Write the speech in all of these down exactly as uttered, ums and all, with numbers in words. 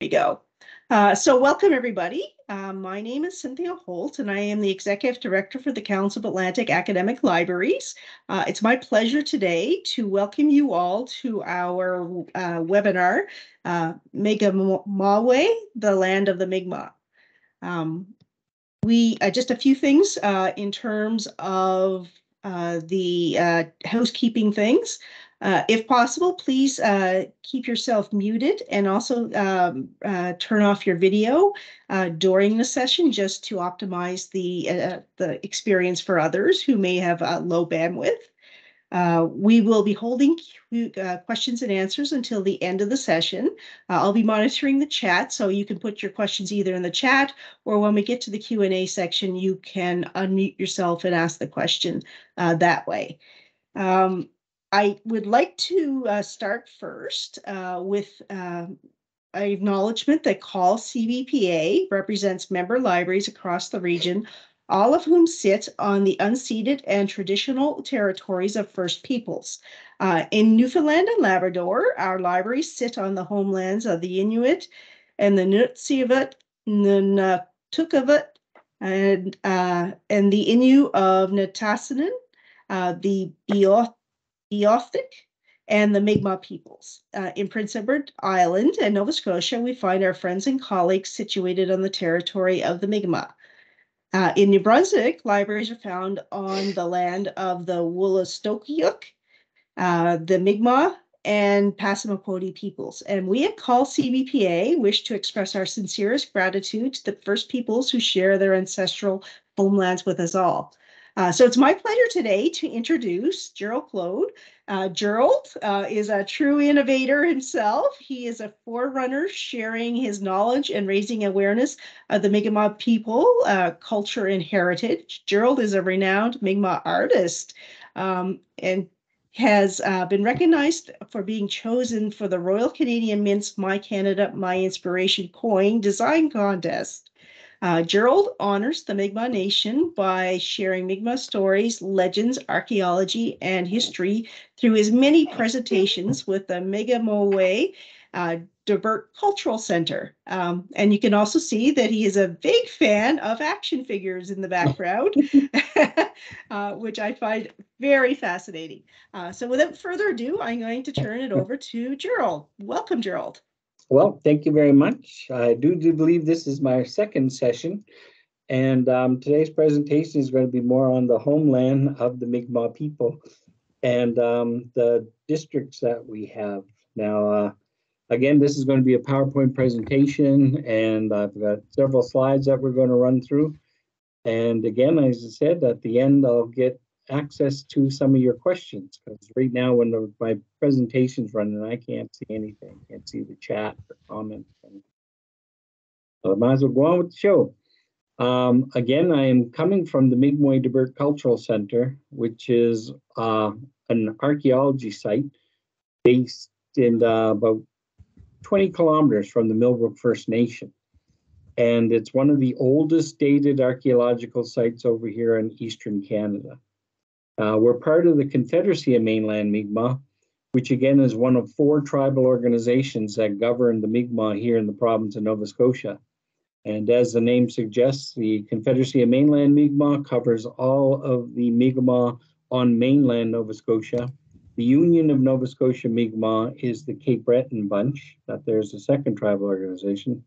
We go. Uh, so welcome everybody. Uh, my name is Cynthia Holt and I am the Executive Director for the Council of Atlantic Academic Libraries. Uh, it's my pleasure today to welcome you all to our uh, webinar, uh, Mi'kmawey, the Land of the Mi'kmaq. Um, we, uh, just a few things uh, in terms of uh, the uh, housekeeping things. Uh, if possible, please uh, keep yourself muted and also um, uh, turn off your video uh, during the session just to optimize the, uh, the experience for others who may have uh, low bandwidth. Uh, we will be holding uh, questions and answers until the end of the session. Uh, I'll be monitoring the chat, so you can put your questions either in the chat or when we get to the Q and A section, you can unmute yourself and ask the question uh, that way. Um, I would like to uh, start first uh, with uh, an acknowledgement that C A A L C B P A represents member libraries across the region, all of whom sit on the unceded and traditional territories of First Peoples. Uh, in Newfoundland and Labrador, our libraries sit on the homelands of the Inuit and the Nunatsiavut, Nunatukavut, and, uh, and the Innu of Natsasonin, uh, the Eoth, Epekwitk and the Mi'kmaq peoples. Uh, in Prince Edward Island and Nova Scotia, we find our friends and colleagues situated on the territory of the Mi'kmaq. Uh, in New Brunswick, libraries are found on the land of the Wolastoqiyik, uh, the Mi'kmaq, and Passamaquoddy peoples. And we at C A A L C B P A wish to express our sincerest gratitude to the First Peoples who share their ancestral homelands with us all. Uh, so it's my pleasure today to introduce Gerald Gloade. Uh, Gerald uh, is a true innovator himself. He is a forerunner sharing his knowledge and raising awareness of the Mi'kmaq people, uh, culture, and heritage. Gerald is a renowned Mi'kmaq artist um, and has uh, been recognized for being chosen for the Royal Canadian Mint's My Canada, My Inspiration coin design contest. Uh, Gerald honors the Mi'kmaq Nation by sharing Mi'kmaq stories, legends, archaeology, and history through his many presentations with the Mi'kmawey uh, Debert Cultural Centre. Um, and you can also see that he is a big fan of action figures in the background, uh, which I find very fascinating. Uh, so without further ado, I'm going to turn it over to Gerald. Welcome, Gerald. Well, thank you very much. I do, do believe this is my second session, and um, today's presentation is going to be more on the homeland of the Mi'kmaq people and um, the districts that we have. Now, uh, again, this is going to be a PowerPoint presentation, and I've got several slides that we're going to run through. And again, as I said, at the end, I'll get access to some of your questions, because right now when the, my presentation's running, I can't see anything. I can't see the chat, the comments. So I might as well go on with the show. Um, again, I am coming from the Mi'kmawey Debert Cultural Centre, which is uh, an archaeology site based in uh, about twenty kilometers from the Millbrook First Nation. And it's one of the oldest dated archaeological sites over here in Eastern Canada. Uh, we're part of the Confederacy of Mainland Mi'kmaq, which again is one of four tribal organizations that govern the Mi'kmaq here in the province of Nova Scotia. And as the name suggests, the Confederacy of Mainland Mi'kmaq covers all of the Mi'kmaq on mainland Nova Scotia. The Union of Nova Scotia Mi'kmaq is the Cape Breton bunch, that there's a second tribal organization.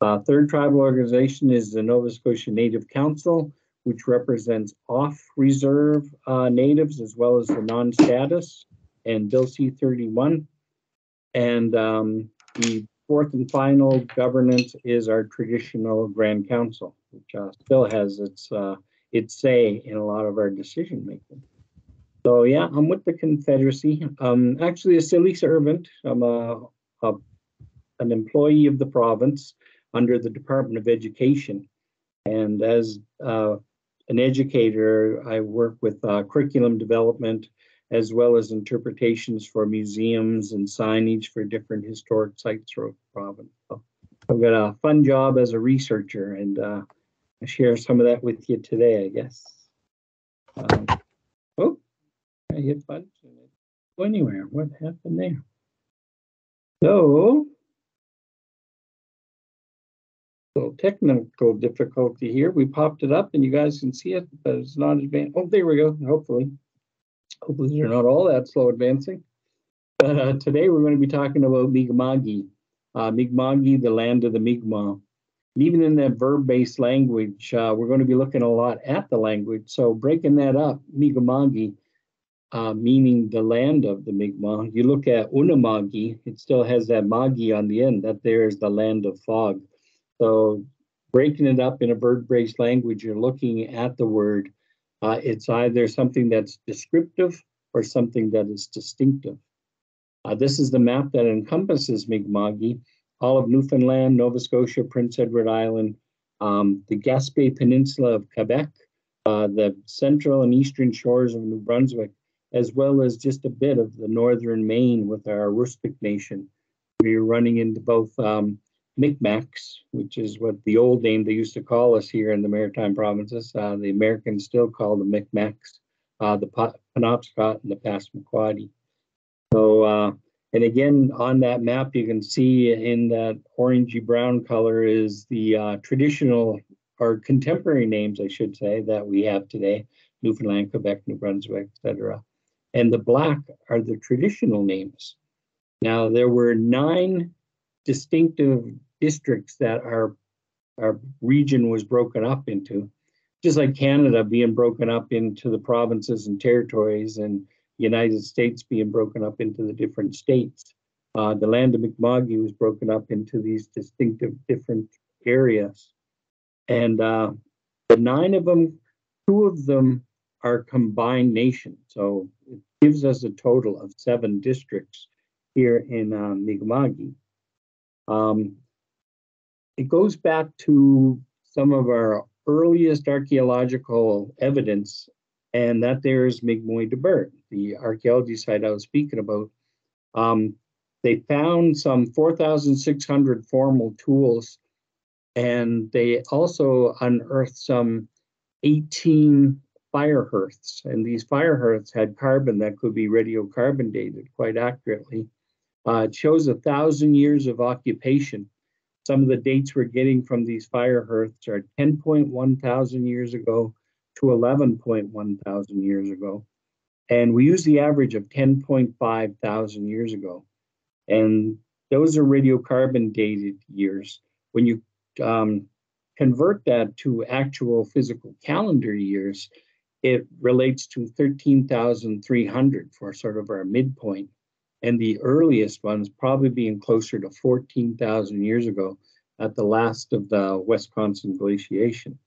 Uh, third tribal organization is the Nova Scotia Native Council, which represents off-reserve uh, natives as well as the non-status and Bill C thirty-one. And um, the fourth and final governance is our traditional Grand Council, which uh, still has its uh, its say in a lot of our decision making. So yeah, I'm with the Confederacy. Um, actually, a civil servant. I'm a, a an employee of the province under the Department of Education, and as uh, an educator, I work with uh, curriculum development as well as interpretations for museums and signage for different historic sites throughout the province. So I've got a fun job as a researcher, and uh, I share some of that with you today, I guess. Um, oh, I hit button. Go anywhere. What happened there? So little technical difficulty here. We popped it up and you guys can see it, but it's not advanced. Oh, there we go. Hopefully, hopefully they're not all that slow advancing. But uh, today we're going to be talking about Mi'kma'ki. Uh, Mi'kma'ki, the land of the Mi'kmaq. And even in that verb-based language, uh, we're going to be looking a lot at the language. So breaking that up, Mi'kma'ki, uh, meaning the land of the Mi'kmaq. You look at Unama'ki, it still has that ma'ki on the end. That there is the land of fog. So breaking it up in a verb-based language, you're looking at the word. Uh, it's either something that's descriptive or something that is distinctive. Uh, this is the map that encompasses Mi'kma'ki, all of Newfoundland, Nova Scotia, Prince Edward Island, um, the Gaspé Peninsula of Quebec, uh, the central and eastern shores of New Brunswick, as well as just a bit of the northern Maine with our Aroostook Nation. We're running into both um, Micmacs, which is what the old name they used to call us here in the Maritime Provinces. Uh, the Americans still call the Micmacs, uh, the Penobscot, and the Passamaquoddy. So, uh, and again, on that map, you can see in that orangey-brown color is the uh, traditional or contemporary names, I should say, that we have today, Newfoundland, Quebec, New Brunswick, et cetera. And the black are the traditional names. Now, there were nine distinctive districts that our, our region was broken up into, just like Canada being broken up into the provinces and territories, and United States being broken up into the different states. Uh, the land of Mi'kma'ki was broken up into these distinctive different areas. And uh, the nine of them, two of them are combined nations. So it gives us a total of seven districts here in uh, Mi'kma'ki. Um, it goes back to some of our earliest archaeological evidence, and that there is Mi'kmawey Debert, the archaeology site I was speaking about. Um, they found some four thousand six hundred formal tools, and they also unearthed some eighteen fire hearths. And these fire hearths had carbon that could be radiocarbon dated quite accurately. Uh, it shows a thousand years of occupation. Some of the dates we're getting from these fire hearths are ten point one thousand years ago to eleven point one thousand years ago. And we use the average of ten point five thousand years ago. And those are radiocarbon dated years. When you um, convert that to actual physical calendar years, it relates to thirteen thousand three hundred for sort of our midpoint. And the earliest ones probably being closer to fourteen thousand years ago at the last of the Wisconsin glaciation.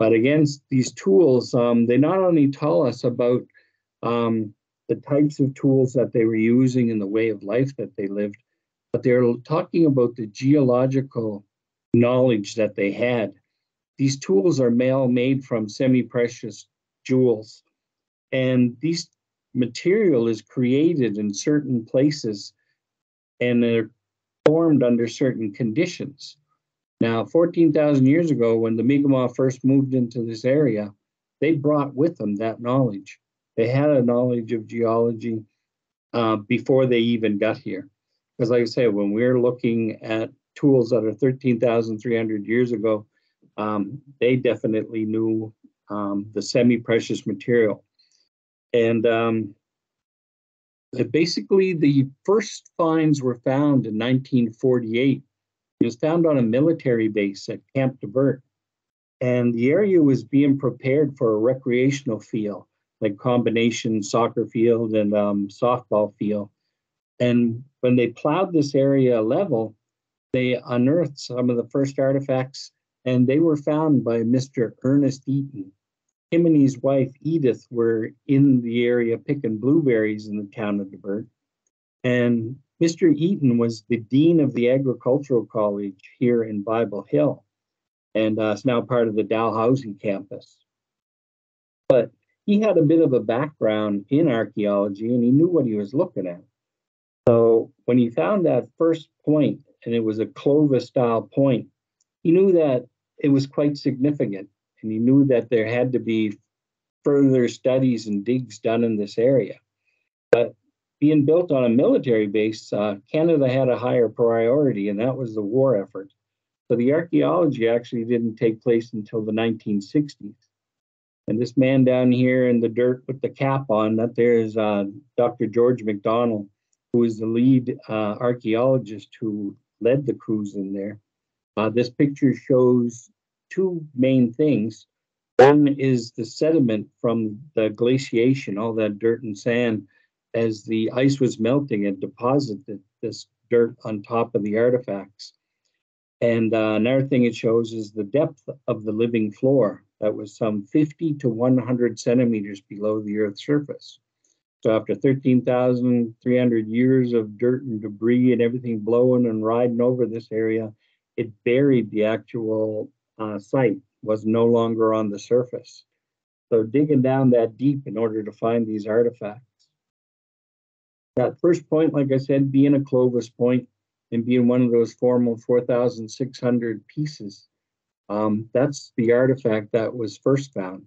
But again, these tools, um, they not only tell us about um, the types of tools that they were using and the way of life that they lived, but they're talking about the geological knowledge that they had. These tools are made from semi-precious jewels, and these material is created in certain places and they're formed under certain conditions. Now, fourteen thousand years ago, when the Mi'kmaq first moved into this area, they brought with them that knowledge. They had a knowledge of geology uh, before they even got here. Because like I say, when we're looking at tools that are thirteen thousand three hundred years ago, um, they definitely knew um, the semi-precious material. And um, basically, the first finds were found in nineteen forty-eight. It was found on a military base at Camp Debert, and the area was being prepared for a recreational field, like combination soccer field and um, softball field. And when they plowed this area level, they unearthed some of the first artifacts, and they were found by Mister Ernest Eaton. Him and his wife, Edith, were in the area picking blueberries in the town of Debert, and Mister Eaton was the dean of the Agricultural College here in Bible Hill, and uh, it's now part of the Dalhousie campus. But he had a bit of a background in archaeology, and he knew what he was looking at. So when he found that first point, and it was a Clovis-style point, he knew that it was quite significant, and he knew that there had to be further studies and digs done in this area. But being built on a military base, uh, Canada had a higher priority, and that was the war effort. So the archaeology actually didn't take place until the nineteen sixties. And this man down here in the dirt with the cap on, that there is uh, Doctor George McDonald, who is the lead uh, archaeologist who led the crews in there. Uh, this picture shows two main things. One is the sediment from the glaciation, all that dirt and sand, as the ice was melting, it deposited this dirt on top of the artifacts. And uh, another thing it shows is the depth of the living floor. That was some fifty to one hundred centimeters below the Earth's surface. So after thirteen thousand three hundred years of dirt and debris and everything blowing and riding over this area, it buried the actual uh, site, was no longer on the surface. So digging down that deep in order to find these artifacts. That first point, like I said, being a Clovis point and being one of those formal four thousand six hundred pieces, um, that's the artifact that was first found.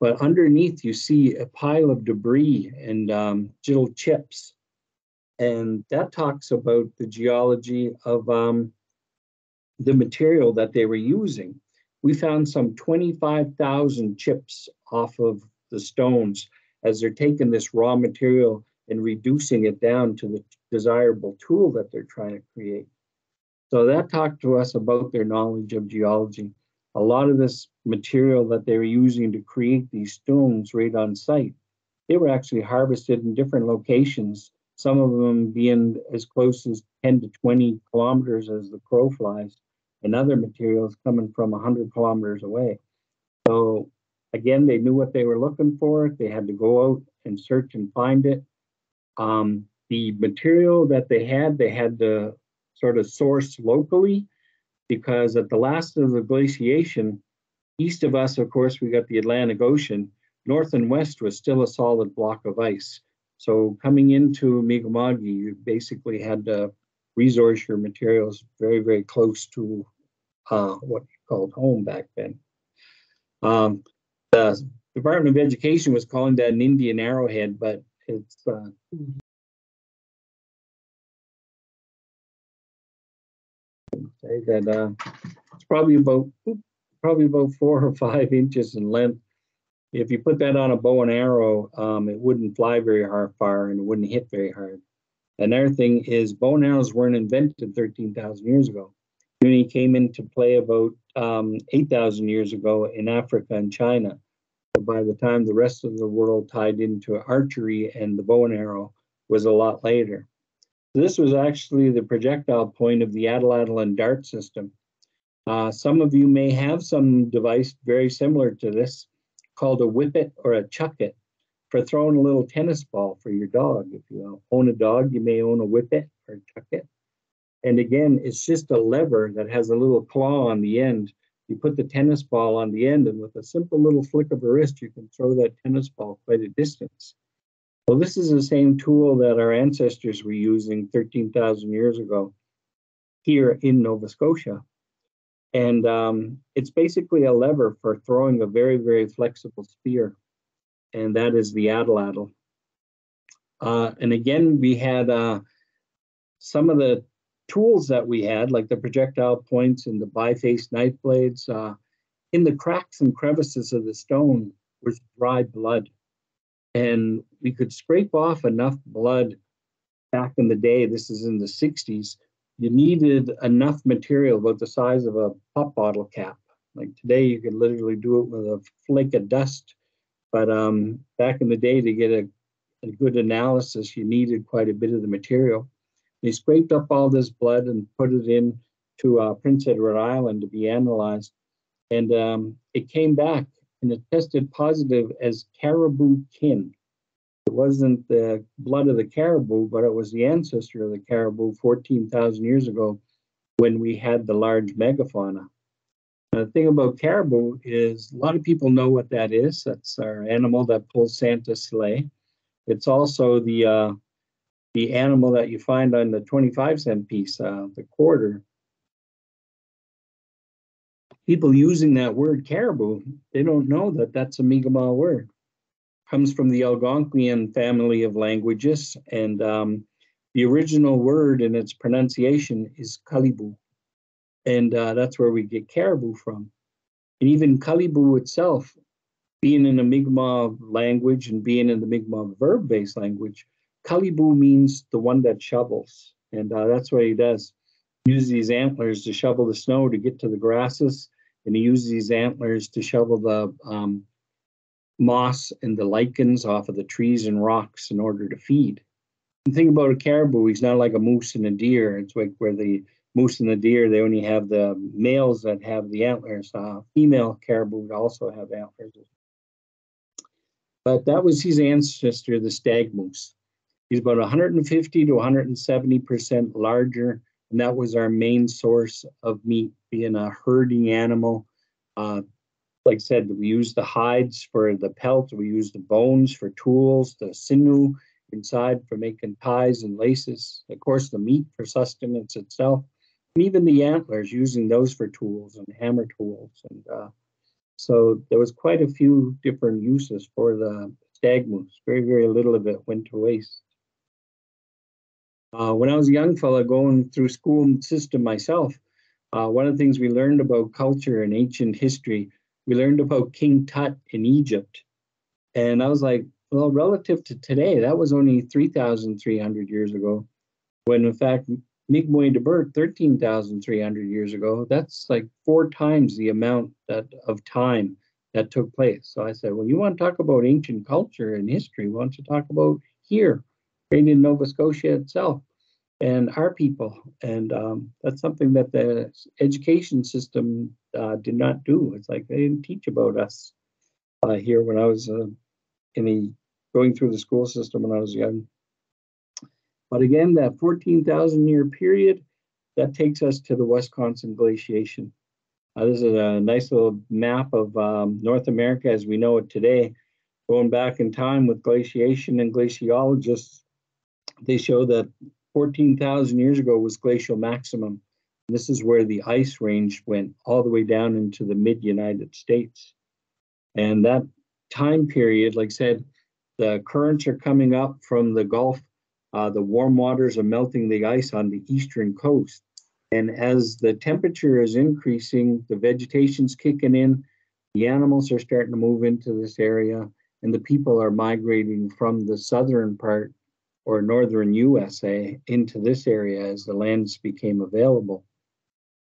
But underneath, you see a pile of debris and um, little chips. And that talks about the geology of um, the material that they were using. We found some twenty-five thousand chips off of the stones as they're taking this raw material and reducing it down to the desirable tool that they're trying to create. So that talked to us about their knowledge of geology. A lot of this material that they were using to create these stones right on site, they were actually harvested in different locations, some of them being as close as ten to twenty kilometers as the crow flies, and other materials coming from one hundred kilometers away. So again, they knew what they were looking for. They had to go out and search and find it. Um, the material that they had, they had to sort of source locally, because at the last of the glaciation, east of us, of course, we got the Atlantic Ocean. North and west was still a solid block of ice. So coming into Mi'kmaq, you basically had to resource your materials very, very close to uh, what you called home back then. Um, the Department of Education was calling that an Indian arrowhead, but it's uh, say that uh, it's probably about probably about four or five inches in length. If you put that on a bow and arrow, um, it wouldn't fly very hard, far, and it wouldn't hit very hard. Another thing is bow and arrows weren't invented thirteen thousand years ago. They only came into play about um, eight thousand years ago in Africa and China. So by the time the rest of the world tied into archery, and the bow and arrow was a lot later. So this was actually the projectile point of the Atlatlan dart system. Uh, some of you may have some device very similar to this called a whippet or a chucket, for throwing a little tennis ball for your dog. If you own a dog, you may own a whippet or chucket. And again, it's just a lever that has a little claw on the end. You put the tennis ball on the end, and with a simple little flick of a wrist, you can throw that tennis ball quite a distance. Well, this is the same tool that our ancestors were using thirteen thousand years ago here in Nova Scotia. And um, it's basically a lever for throwing a very, very flexible spear. And that is the atlatl. Uh, and again, we had uh, some of the tools that we had, like the projectile points and the bifaced knife blades. Uh, in the cracks and crevices of the stone was dry blood. And we could scrape off enough blood back in the day, this is in the sixties, you needed enough material about the size of a pop bottle cap. Like today, you could literally do it with a flake of dust. But um, back in the day, to get a, a good analysis, you needed quite a bit of the material. They scraped up all this blood and put it in to uh, Prince Edward Island to be analyzed. And um, it came back and it tested positive as caribou kin. It wasn't the blood of the caribou, but it was the ancestor of the caribou fourteen thousand years ago when we had the large megafauna. The thing about caribou is a lot of people know what that is. That's our animal that pulls Santa's sleigh. It's also the uh, the animal that you find on the twenty-five cent piece, uh, the quarter. People using that word caribou, they don't know that that's a Mi'kmaq word. It comes from the Algonquian family of languages, and um, the original word in its pronunciation is Kalibu. And uh, that's where we get caribou from. And even Kalibu itself, being in the Mi'kmaq language and being in the Mi'kmaq verb-based language, Kalibu means the one that shovels. And uh, that's what he does. He uses these antlers to shovel the snow to get to the grasses. And he uses these antlers to shovel the um, moss and the lichens off of the trees and rocks in order to feed. The thing about a caribou, he's not like a moose and a deer. It's like where the moose and the deer, they only have the males that have the antlers. Uh, female caribou would also have antlers. But that was his ancestor, the stag moose. He's about one hundred fifty to one hundred seventy percent larger, and that was our main source of meat, being a herding animal. Uh, like I said, we use the hides for the pelt, we use the bones for tools, the sinew inside for making ties and laces, of course the meat for sustenance itself, and even the antlers, using those for tools and hammer tools. And uh, so there was quite a few different uses for the stag moose. Very, very little of it went to waste. Uh, when I was a young fella going through school system myself, uh, one of the things we learned about culture and ancient history, we learned about King Tut in Egypt. And I was like, well, relative to today, that was only three thousand three hundred years ago, when in fact, Mi'kmawey Debert, thirteen thousand three hundred years ago, that's like four times the amount that of time that took place. So I said, well, you want to talk about ancient culture and history, why don't you talk about here, right in Nova Scotia itself, and our people. And um, that's something that the education system uh, did not do. It's like they didn't teach about us uh, here when I was uh, in the, going through the school system when I was young. But again, that fourteen thousand year period, that takes us to the Wisconsin glaciation. Uh, this is a nice little map of um, North America as we know it today, going back in time with glaciation and glaciologists. They show that fourteen thousand years ago was glacial maximum. And this is where the ice range went all the way down into the mid-United States. And that time period, like I said, the currents are coming up from the Gulf. Uh, the warm waters are melting the ice on the eastern coast. And as the temperature is increasing, the vegetation's kicking in, the animals are starting to move into this area, and the people are migrating from the southern part or northern U S A into this area as the lands became available.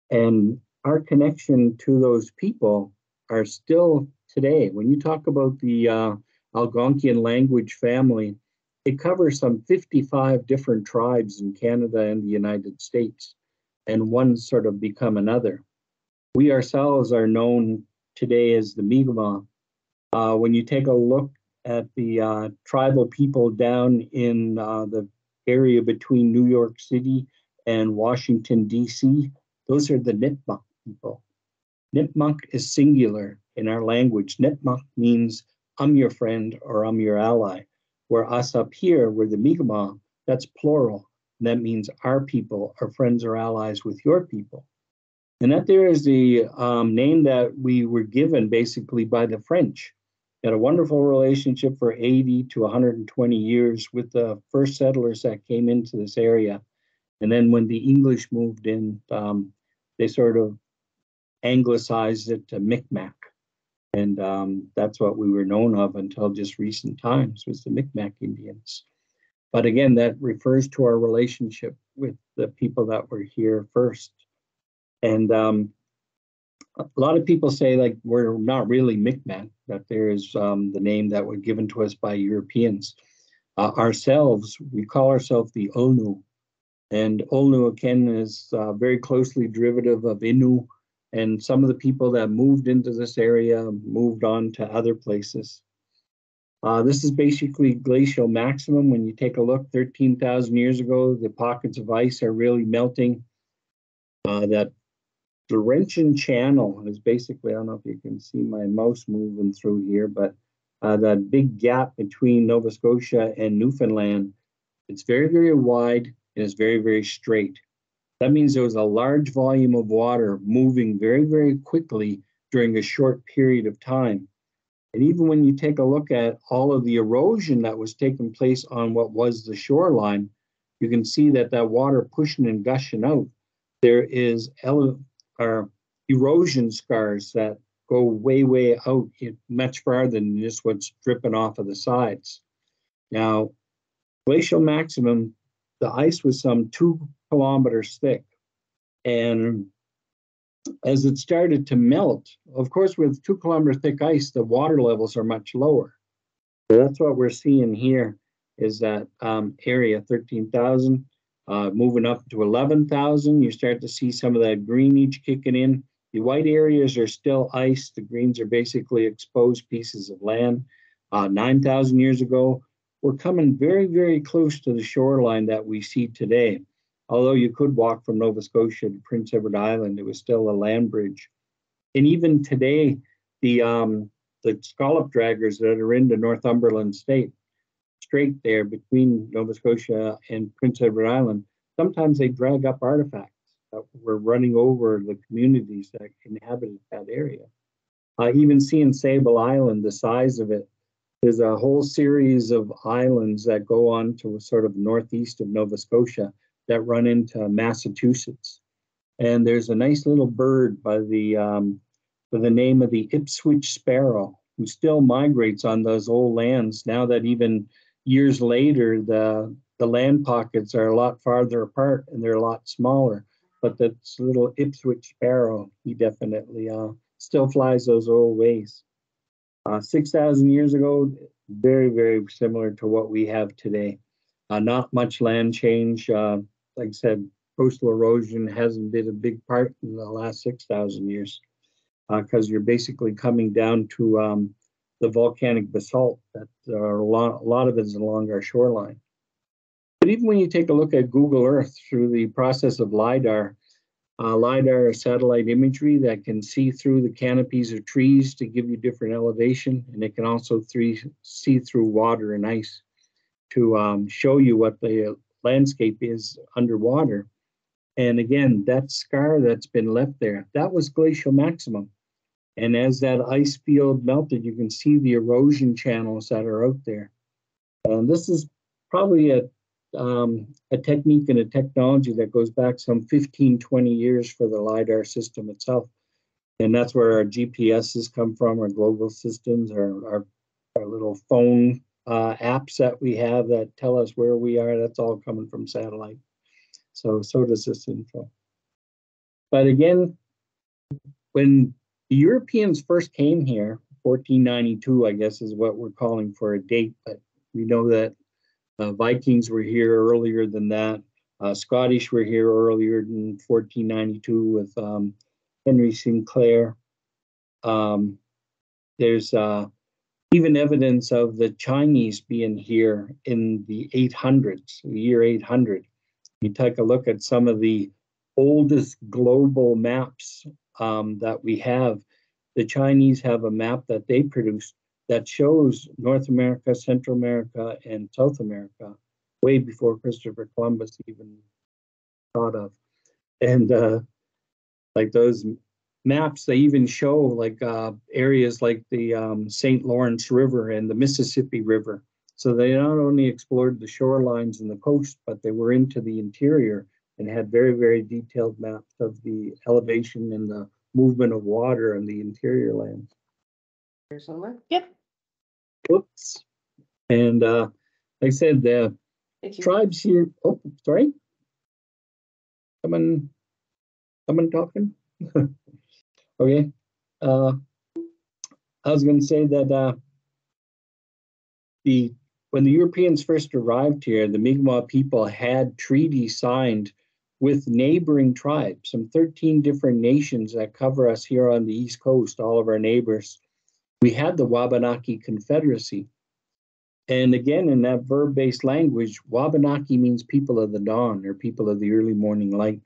And our connection to those people are still today. When you talk about the uh, Algonquian language family, it covers some fifty-five different tribes in Canada and the United States, and one sort of become another. We ourselves are known today as the Mi'kmaq. Uh, when you take a look at the uh, tribal people down in uh, the area between New York City and Washington, D C, those are the Nipmuc people. Nipmuc is singular in our language. Nipmuc means I'm your friend or I'm your ally. Where us up here, we're the Mi'kmaq, that's plural. And that means our people are friends or allies with your people. And that there is the um, name that we were given basically by the French. Had a wonderful relationship for eighty to one hundred twenty years with the first settlers that came into this area. And then when the English moved in, um, they sort of anglicized it to Mi'kmaq. And um, that's what we were known of until just recent times, was the Mi'kmaq Indians. But again, that refers to our relationship with the people that were here first. And um, a lot of people say, like, we're not really Mi'kmaq, that there is um, the name that was given to us by Europeans. Uh, ourselves, we call ourselves the Olnu. And Olnu, again, is uh, very closely derivative of Innu. And some of the people that moved into this area moved on to other places. Uh, this is basically glacial maximum. When you take a look, thirteen thousand years ago, the pockets of ice are really melting. Uh, that Laurentian Channel is basically, I don't know if you can see my mouse moving through here, but uh, that big gap between Nova Scotia and Newfoundland, it's very, very wide and it's very, very straight. That means there was a large volume of water moving very, very quickly during a short period of time. And even when you take a look at all of the erosion that was taking place on what was the shoreline, you can see that that water pushing and gushing out. There is are erosion scars that go way, way out much farther than just what's dripping off of the sides. Now, glacial maximum, the ice was some two kilometers thick. And as it started to melt, of course, with two kilometer thick ice, the water levels are much lower. So that's what we're seeing here is that um, area thirteen thousand, uh, moving up to eleven thousand. You start to see some of that greenage kicking in. The white areas are still ice. The greens are basically exposed pieces of land. Uh, nine thousand years ago, we're coming very, very close to the shoreline that we see today. Although you could walk from Nova Scotia to Prince Edward Island, it was still a land bridge. And even today, the um, the scallop draggers that are into Northumberland State, straight there between Nova Scotia and Prince Edward Island, sometimes they drag up artifacts that were running over the communities that inhabited that area. Uh, even seeing Sable Island, the size of it, there's a whole series of islands that go on to sort of northeast of Nova Scotia that run into Massachusetts. And there's a nice little bird by the, um, by the name of the Ipswich sparrow, who still migrates on those old lands now that even years later, the, the land pockets are a lot farther apart and they're a lot smaller. But this little Ipswich sparrow, he definitely uh, still flies those old ways. Uh, six thousand years ago, very, very similar to what we have today. Uh, not much land change. Uh, like I said, coastal erosion hasn't been a big part in the last six thousand years because uh, you're basically coming down to um, the volcanic basalt that uh, a, lot, a lot of it is along our shoreline. But even when you take a look at Google Earth through the process of LIDAR, uh, LIDAR is satellite imagery that can see through the canopies of trees to give you different elevation, and it can also three, see through water and ice to um, show you what the landscape is underwater. And again, that scar that's been left there, that was glacial maximum. And as that ice field melted, you can see the erosion channels that are out there. And this is probably a Um, a technique and a technology that goes back some fifteen, twenty years for the LIDAR system itself. And that's where our G P Ses come from, our global systems, our, our, our little phone uh, apps that we have that tell us where we are. That's all coming from satellite. So, so does this info. But again, when the Europeans first came here, fourteen ninety-two, I guess, is what we're calling for a date, but we know that Uh, Vikings were here earlier than that. Uh, Scottish were here earlier than fourteen ninety-two with um, Henry Sinclair. Um, there's uh, even evidence of the Chinese being here in the eight hundreds, the year eight hundred. You take a look at some of the oldest global maps um, that we have. The Chinese have a map that they produced that shows North America, Central America, and South America way before Christopher Columbus even thought of. And uh, like those maps, they even show like uh, areas like the um, Saint Lawrence River and the Mississippi River. So they not only explored the shorelines and the coast, but they were into the interior and had very, very detailed maps of the elevation and the movement of water in the interior lands. Here somewhere? Yep. Oops. And uh, like I said, the tribes here. Oh, sorry. Someone, someone talking. Okay. Uh, I was going to say that uh, the when the Europeans first arrived here, the Mi'kmaq people had treaties signed with neighboring tribes, some thirteen different nations that cover us here on the East Coast, all of our neighbors. We had the Wabanaki Confederacy. And again, in that verb-based language, Wabanaki means people of the dawn or people of the early morning light.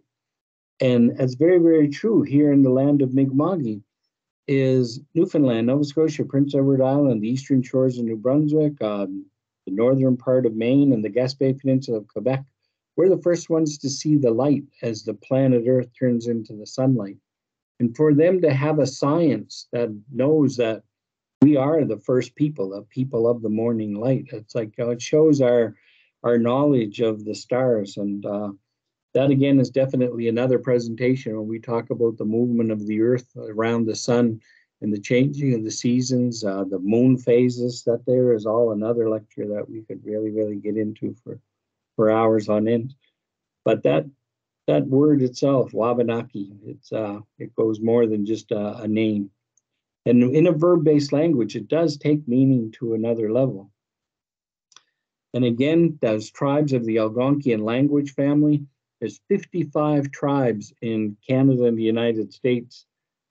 And that's very, very true here in the land of Mi'kma'ki is Newfoundland, Nova Scotia, Prince Edward Island, the eastern shores of New Brunswick, um, the northern part of Maine, and the Gaspé Peninsula of Quebec. We're the first ones to see the light as the planet Earth turns into the sunlight. And for them to have a science that knows that we are the first people, the people of the morning light. It's like, you know, it shows our our knowledge of the stars and uh, that again is definitely another presentation when we talk about the movement of the earth around the sun and the changing of the seasons, uh, the moon phases, that there is all another lecture that we could really, really get into for, for hours on end. But that that word itself, Wabanaki, it's uh, it goes more than just uh, a name. And in a verb-based language, it does take meaning to another level. And again, those tribes of the Algonquian language family, there's fifty-five tribes in Canada and the United States.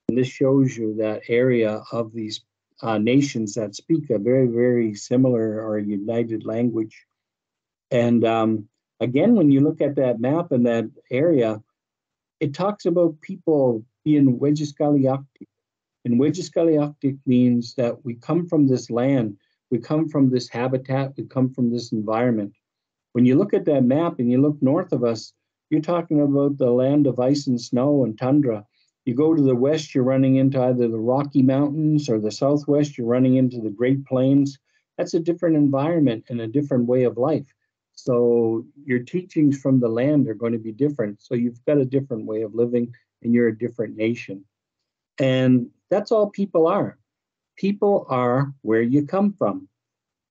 And this shows you that area of these uh, nations that speak a very, very similar or united language. And um, again, when you look at that map and that area, it talks about people being Wegeskalyakti. And Wegeskalyakti means that we come from this land, we come from this habitat, we come from this environment. When you look at that map and you look north of us, you're talking about the land of ice and snow and tundra. You go to the west, you're running into either the Rocky Mountains, or the southwest, you're running into the Great Plains. That's a different environment and a different way of life. So your teachings from the land are going to be different. So you've got a different way of living and you're a different nation. And that's all people are. People are where you come from.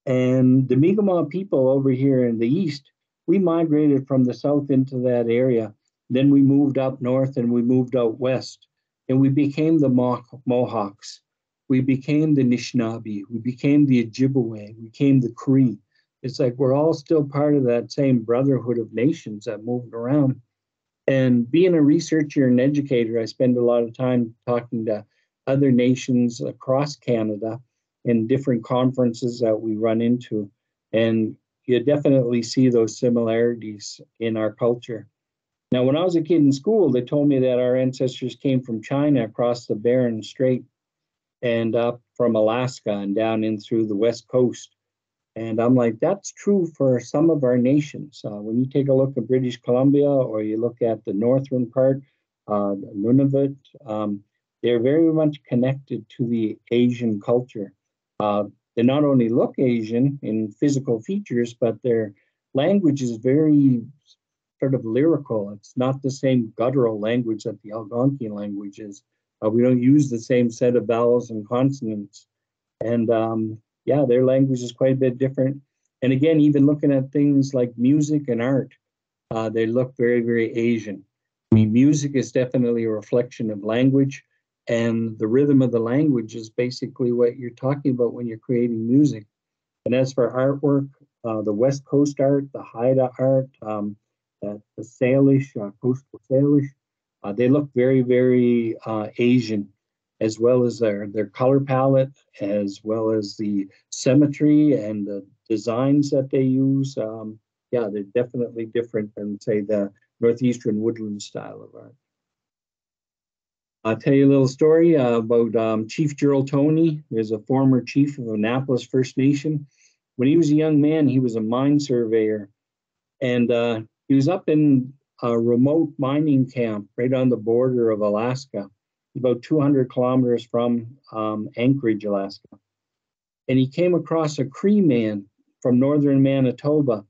And the Mi'kmaq people over here in the east, we migrated from the south into that area. Then we moved up north and we moved out west. And we became the Mohawks. We became the Anishinaabe. We became the Ojibwe. We became the Cree. It's like we're all still part of that same brotherhood of nations that moved around. And being a researcher and educator, I spend a lot of time talking to other nations across Canada in different conferences that we run into. And you definitely see those similarities in our culture. Now, when I was a kid in school, they told me that our ancestors came from China across the Bering Strait and up from Alaska and down in through the West Coast. And I'm like, that's true for some of our nations. Uh, when you take a look at British Columbia or you look at the northern part, uh, Nunavut, um, they're very much connected to the Asian culture. Uh, they not only look Asian in physical features, but their language is very sort of lyrical. It's not the same guttural language that the Algonquian language is. Uh, we don't use the same set of vowels and consonants. And um, yeah, their language is quite a bit different. And again, even looking at things like music and art, uh, they look very, very Asian. I mean, music is definitely a reflection of language. And the rhythm of the language is basically what you're talking about when you're creating music. And as for artwork, uh, the West Coast art, the Haida art, um, the, the Salish, uh, coastal Salish, uh, they look very, very uh, Asian, as well as their, their color palette, as well as the symmetry and the designs that they use. Um, yeah, they're definitely different than, say, the Northeastern woodland style of art. I'll tell you a little story uh, about um, Chief Gerald Toney. There's a former chief of Annapolis First Nation. When he was a young man, he was a mine surveyor. And uh, he was up in a remote mining camp right on the border of Alaska, about two hundred kilometers from um, Anchorage, Alaska. And he came across a Cree man from northern Manitoba.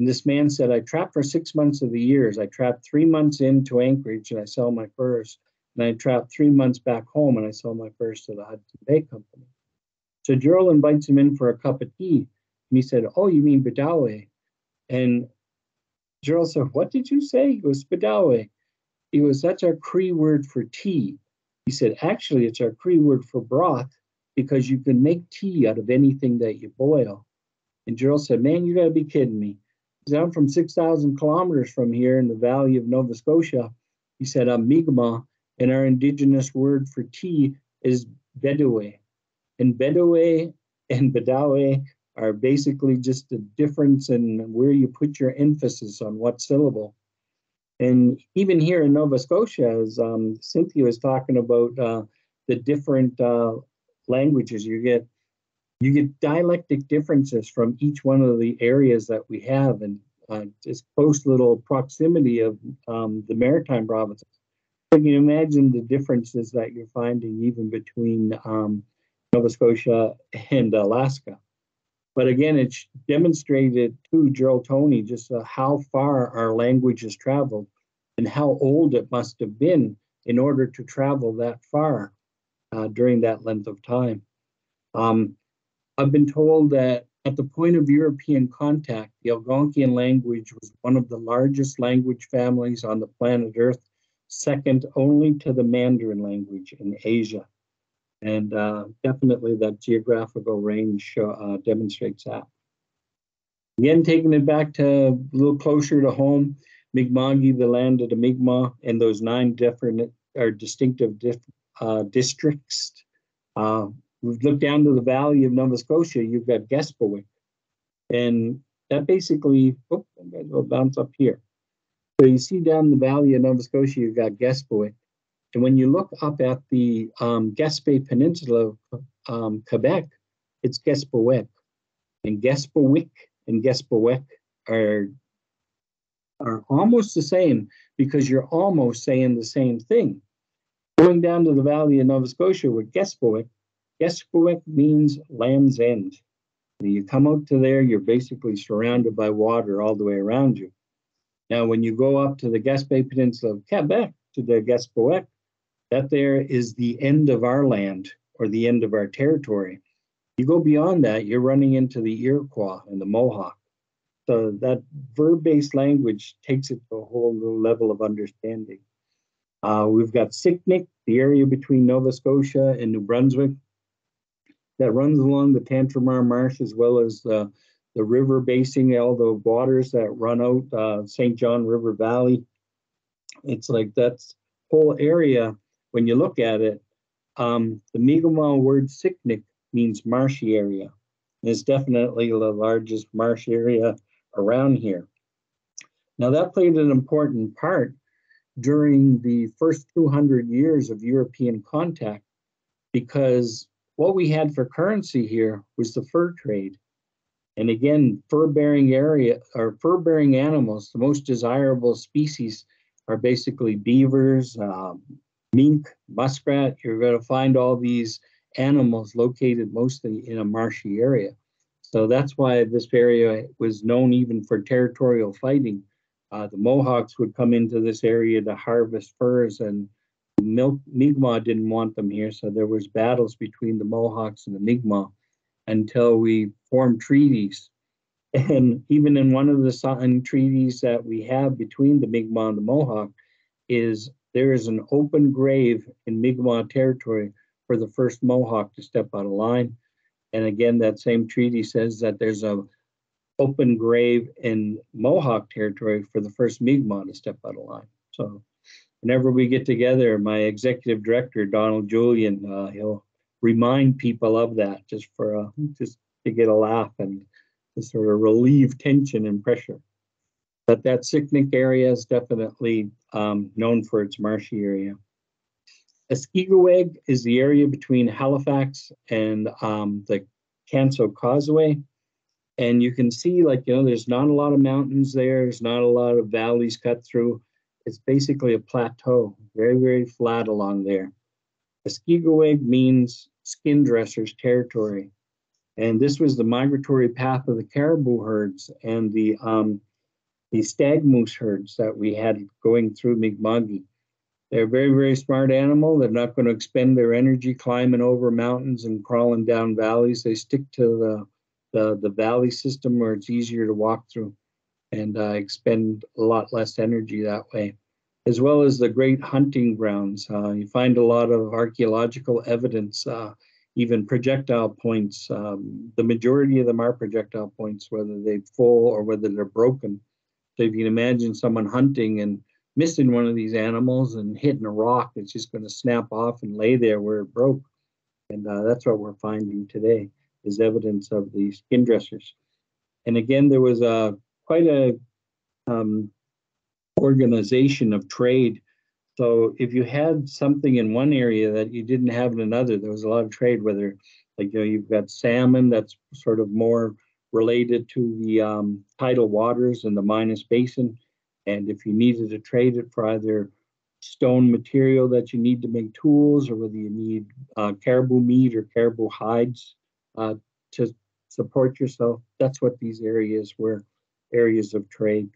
And this man said, I trap for six months of the years. I trap three months into Anchorage and I sell my furs. And I trapped three months back home and I sold my furs to the Hudson Bay Company. So Gerald invites him in for a cup of tea. And he said, oh, you mean Bedawe? And Gerald said, what did you say? He goes, Bedawe. He goes, that's our Cree word for tea. He said, actually, it's our Cree word for broth because you can make tea out of anything that you boil. And Gerald said, man, you got to be kidding me. He said, I'm from six thousand kilometers from here in the valley of Nova Scotia. He said, I'm Mi'kmaq. And our indigenous word for tea is Bedawe. And Bedawe and Bedawe are basically just the difference in where you put your emphasis on what syllable. And even here in Nova Scotia, as um, Cynthia was talking about uh, the different uh, languages, you get you get dialectic differences from each one of the areas that we have and uh, this close little proximity of um, the Maritime provinces. You can imagine the differences that you're finding even between um, Nova Scotia and Alaska. But again, it demonstrated to Gerald Toney just uh, how far our language has traveled and how old it must have been in order to travel that far uh, during that length of time. Um, I've been told that at the point of European contact, the Algonquian language was one of the largest language families on the planet Earth, second only to the Mandarin language in Asia. And uh, definitely that geographical range uh, demonstrates that. Again, taking it back to a little closer to home, Mi'kma'ki, the land of the Mi'kmaq, and those nine different or distinctive dif uh, districts. Uh, we've looked down to the valley of Nova Scotia, you've got Gaspéwick. And that basically, oh, I'm going to bounce up here. So you see down the valley of Nova Scotia, you've got Gaspéwick. And when you look up at the um, Gaspé Peninsula of um, Quebec, it's Gaspéwick. And Gaspéwick and Gaspéwick are, are almost the same because you're almost saying the same thing. Going down to the valley of Nova Scotia with Gaspéwick, Gaspéwick means land's end. When you come out to there, you're basically surrounded by water all the way around you. Now, when you go up to the Gaspé Peninsula of Quebec, to the Gaspéwick, that there is the end of our land or the end of our territory. You go beyond that, you're running into the Iroquois and the Mohawk. So that verb-based language takes it to a whole new level of understanding. Uh, we've got Siktnik, the area between Nova Scotia and New Brunswick that runs along the Tantramar Marsh as well as uh, the river basin, all the waters that run out uh, Saint John River Valley. It's like that whole area, when you look at it, um, the Mi'kmaq word Siktnik means marshy area. And it's definitely the largest marsh area around here. Now that played an important part during the first two hundred years of European contact because what we had for currency here was the fur trade. And again, fur-bearing area or fur-bearing animals, the most desirable species are basically beavers, um, mink, muskrat. You're going to find all these animals located mostly in a marshy area. So that's why this area was known even for territorial fighting. Uh, the Mohawks would come into this area to harvest furs, and the Mi'kmaq didn't want them here. So there was battles between the Mohawks and the Mi'kmaq until we formed treaties. And even in one of the signed treaties that we have between the Mi'kmaq and the Mohawk is there is an open grave in Mi'kmaq territory for the first Mohawk to step out of line. And again, that same treaty says that there's an open grave in Mohawk territory for the first Mi'kmaq to step out of line. So whenever we get together, my executive director, Donald Julian, uh, he'll remind people of that just for uh, just to get a laugh and to sort of relieve tension and pressure. But that Siktnik area is definitely um, known for its marshy area. Eskikewa'kik is the area between Halifax and um, the Canso Causeway. And you can see, like, you know, there's not a lot of mountains there. There's not a lot of valleys cut through. It's basically a plateau, very, very flat along there. Eskikewa'kik means skin dressers territory. And this was the migratory path of the caribou herds and the um, the stag moose herds that we had going through Mi'kma'ki. They're a very, very smart animal. They're not going to expend their energy climbing over mountains and crawling down valleys. They stick to the, the, the valley system where it's easier to walk through and uh, expend a lot less energy that way, as well as the great hunting grounds. Uh, you find a lot of archaeological evidence uh, even projectile points, um, the majority of them are projectile points, whether they're full or whether they're broken. So if you can imagine someone hunting and missing one of these animals and hitting a rock, it's just going to snap off and lay there where it broke. And uh, that's what we're finding today is evidence of the skin dressers. And again, there was a, quite a um, organization of trade. So if you had something in one area that you didn't have in another, there was a lot of trade, whether, like, you know, you've got salmon that's sort of more related to the um, tidal waters and the Minas Basin. And if you needed to trade it for either stone material that you need to make tools or whether you need uh, caribou meat or caribou hides uh, to support yourself. That's what these areas were, areas of trade.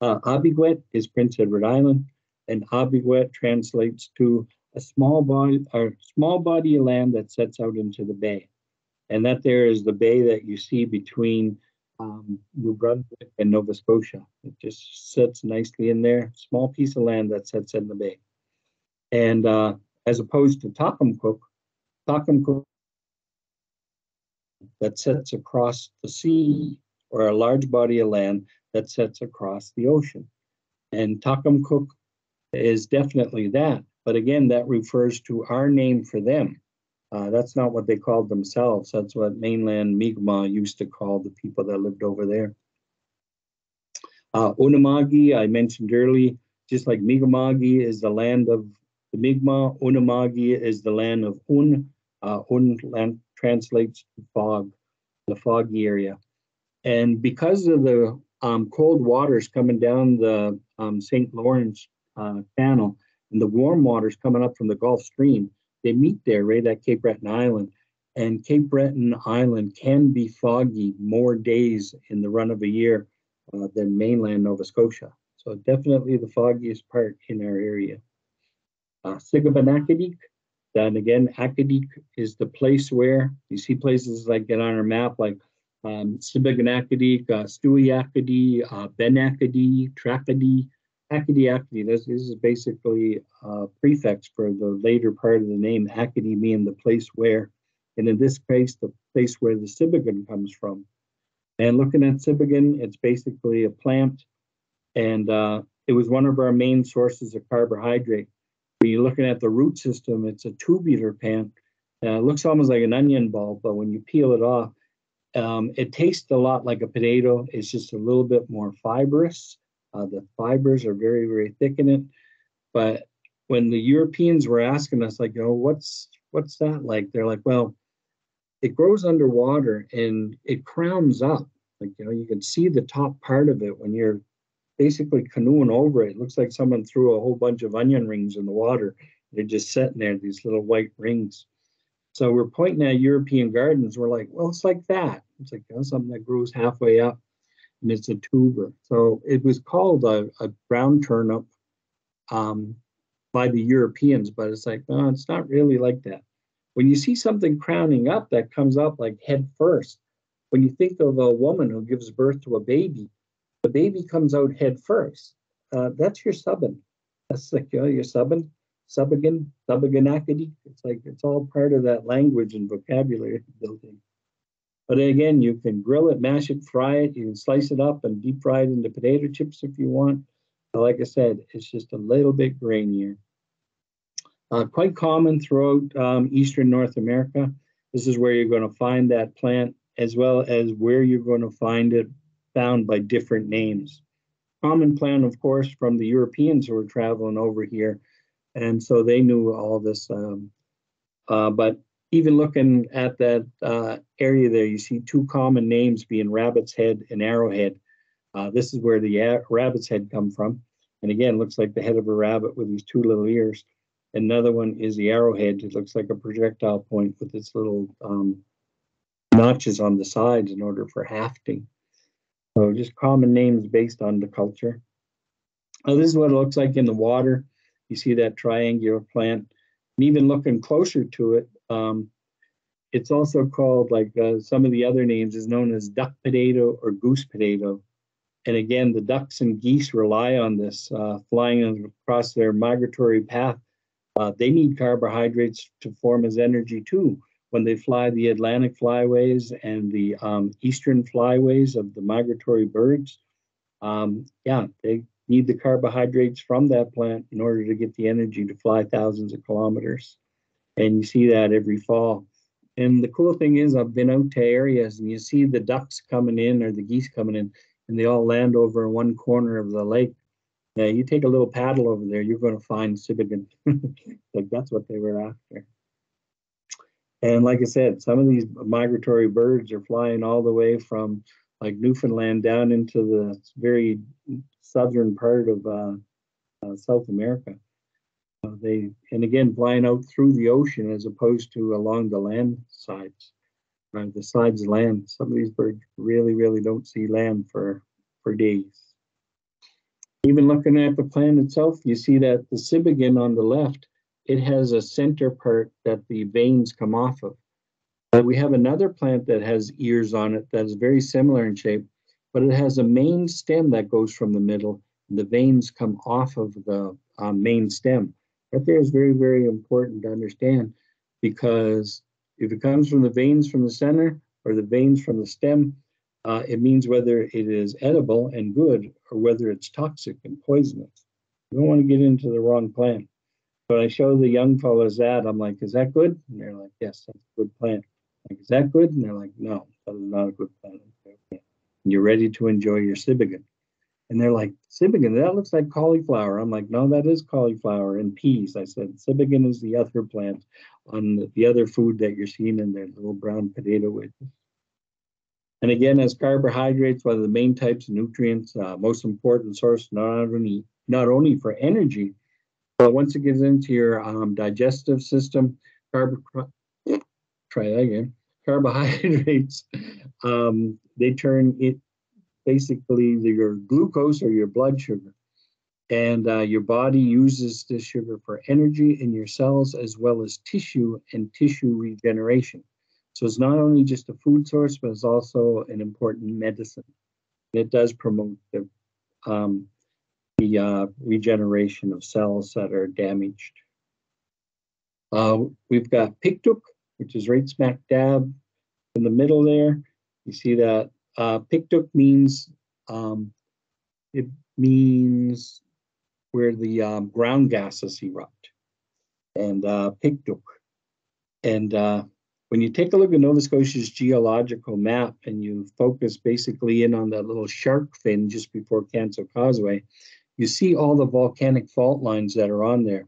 Uh, Abigwet is Prince Edward Island, and Abigwet translates to a small body or small body of land that sets out into the bay. And that there is the bay that you see between um, New Brunswick and Nova Scotia. It just sits nicely in there, small piece of land that sets in the bay. And uh, as opposed to Taqamkuk, Taqamkuk that sets across the sea, or a large body of land that sets across the ocean. And Taqamkuk is definitely that. But again, that refers to our name for them. Uh, that's not what they called themselves. That's what mainland Mi'kmaq used to call the people that lived over there. Uh, Unama'ki, I mentioned early, just like Mi'kma'ki is the land of the Mi'kmaq, Unama'ki is the land of Un. Uh, Un land translates to fog, the foggy area. And because of the um, cold waters coming down the um, Saint Lawrence uh, Channel and the warm waters coming up from the Gulf Stream, they meet there right at Cape Breton Island, and Cape Breton Island can be foggy more days in the run of a year uh, than mainland Nova Scotia. So definitely the foggiest part in our area. Uh, Sigabanakadik, then again, Akadik is the place where you see places like that on our map, like um, Sibaganakadik, uh, Stuyakadi, uh, Benakadi, Trakadi, Akadi Akadi, this, this is basically a prefix for the later part of the name, Akadi meaning the place where, and in this case, the place where the Sibigan comes from. And looking at Sibigan, it's basically a plant, and uh, it was one of our main sources of carbohydrate. When you're looking at the root system, it's a tubular plant. Uh, it looks almost like an onion bulb, but when you peel it off, um, it tastes a lot like a potato. It's just a little bit more fibrous. Uh, the fibers are very, very thick in it. But when the Europeans were asking us, like, you know, what's what's that like? They're like, well, it grows underwater and it crowns up. Like, you know, you can see the top part of it when you're basically canoeing over it. It looks like someone threw a whole bunch of onion rings in the water. They're just sitting there, these little white rings. So we're pointing at European gardens. We're like, well, it's like that. It's like, you know, something that grows halfway up. And it's a tuber. So it was called a, a brown turnip um, by the Europeans, but it's like, no, it's not really like that. When you see something crowning up that comes up like head first, when you think of a woman who gives birth to a baby, the baby comes out head first. Uh, that's your subbin. That's like, you know, your subbin, subigan, subiganakadi. It's like, it's all part of that language and vocabulary building. But again, you can grill it, mash it, fry it, you can slice it up and deep fry it into potato chips if you want. But like I said, it's just a little bit grainier. Uh, quite common throughout um, Eastern North America. This is where you're going to find that plant, as well as where you're going to find it found by different names. Common plant, of course, from the Europeans who were traveling over here. And so they knew all this, um, uh, but even looking at that uh, area there, you see two common names being rabbit's head and arrowhead. Uh, this is where the rabbit's head come from. And again, looks like the head of a rabbit with these two little ears. Another one is the arrowhead. It looks like a projectile point with its little um, notches on the sides in order for hafting. So just common names based on the culture. Now, this is what it looks like in the water. You see that triangular plant. And even looking closer to it, Um, it's also called, like uh, some of the other names, is known as duck potato or goose potato. And again, the ducks and geese rely on this, uh, flying across their migratory path. Uh, they need carbohydrates to form as energy too. When they fly the Atlantic flyways and the um, eastern flyways of the migratory birds, um, yeah, they need the carbohydrates from that plant in order to get the energy to fly thousands of kilometers. And you see that every fall. And the cool thing is, I've been out to areas and you see the ducks coming in or the geese coming in, and they all land over in one corner of the lake. Now, you take a little paddle over there, you're going to find Sibigan. Like, that's what they were after. And like I said, some of these migratory birds are flying all the way from like Newfoundland down into the very southern part of uh, uh, South America. Uh, they and again flying out through the ocean as opposed to along the land sides. uh, the sides of land. Some of these birds really, really don't see land for, for days. Even looking at the plan itself, you see that the sibogin on the left, it has a center part that the veins come off of. Uh, we have another plant that has ears on it that is very similar in shape, but it has a main stem that goes from the middle. And the veins come off of the uh, main stem. That there is very, very important to understand, because if it comes from the veins from the center or the veins from the stem, uh, it means whether it is edible and good or whether it's toxic and poisonous. You don't want to get into the wrong plant. But I show the young fellows that, I'm like, is that good? And they're like, yes, that's a good plant. I'm like, is that good? And they're like, no, that is not a good plant. And you're ready to enjoy your sibogin. And they're like, sibogin, that looks like cauliflower. I'm like, no, that is cauliflower and peas. I said, sibogin is the other plant on the, the other food that you're seeing in their little brown potato wedges. And again, as carbohydrates, one of the main types of nutrients, uh, most important source, not only, not only for energy, but once it gets into your um, digestive system, carb try that again, carbohydrates, um, they turn it, basically the, your glucose or your blood sugar. And uh, your body uses this sugar for energy in your cells, as well as tissue and tissue regeneration. So it's not only just a food source, but it's also an important medicine. It does promote the, um, the uh, regeneration of cells that are damaged. Uh, we've got Pictou, which is right smack dab in the middle there. You see that. Uh, Pictou means um, it means where the um, ground gases erupt, and uh, Pictou. And uh, when you take a look at Nova Scotia's geological map and you focus basically in on that little shark fin just before Canso Causeway, you see all the volcanic fault lines that are on there.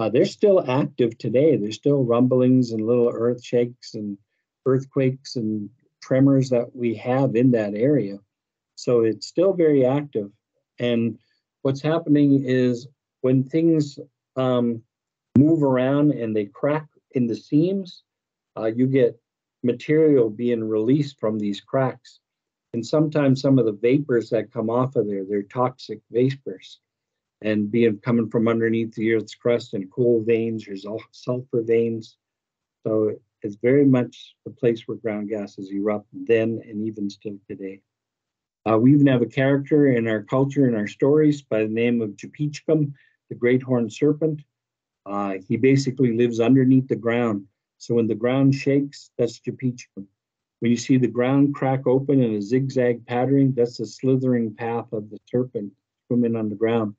Uh, they're still active today. There's still rumblings and little earth shakes and earthquakes and tremors that we have in that area. So it's still very active. And what's happening is when things um, move around and they crack in the seams, uh, you get material being released from these cracks. And sometimes some of the vapors that come off of there, they're toxic vapors, and being coming from underneath the earth's crust in coal veins or sulfur veins. So it's very much the place where ground gases erupt then and even still today. Uh, we even have a character in our culture, in our stories, by the name of Jipijka'm, the great horned serpent. Uh, he basically lives underneath the ground. So when the ground shakes, that's Jipijka'm. When you see the ground crack open in a zigzag pattern, that's the slithering path of the serpent swimming on the ground.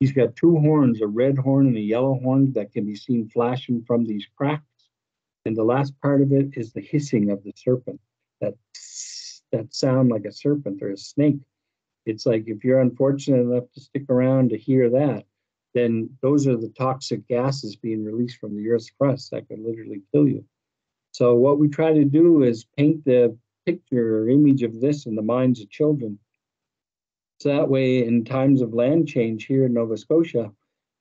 He's got two horns, a red horn and a yellow horn, that can be seen flashing from these cracks. And the last part of it is the hissing of the serpent, that tss, that sound like a serpent or a snake. It's like if you're unfortunate enough to stick around to hear that, then those are the toxic gases being released from the earth's crust that could literally kill you. So what we try to do is paint the picture or image of this in the minds of children. So that way, in times of land change here in Nova Scotia,